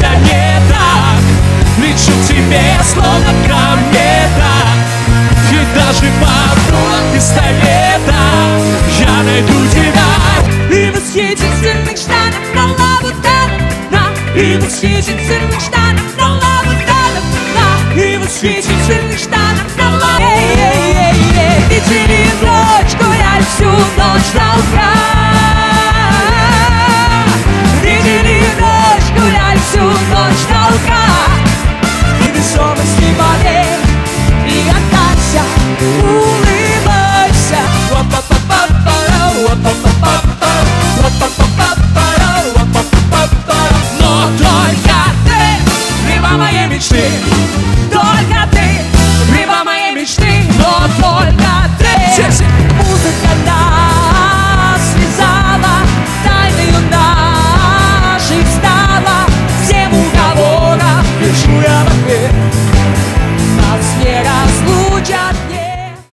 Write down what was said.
больно мне так, лечу к тебе, словно ко мне так. Ведь даже под пистолета я найду тебя. И восхитительных штанов на лабутанах, и восхитительных штанов на лабутанах, и восхитительных штанов на лабутанах. И через ночь гулял всю ночь до утра. Только ты, либо моей мечты, но только ты. Музыка нас связала, тайною нашей стала. Всем уговорам пишу я в ответ, нас не разлучат.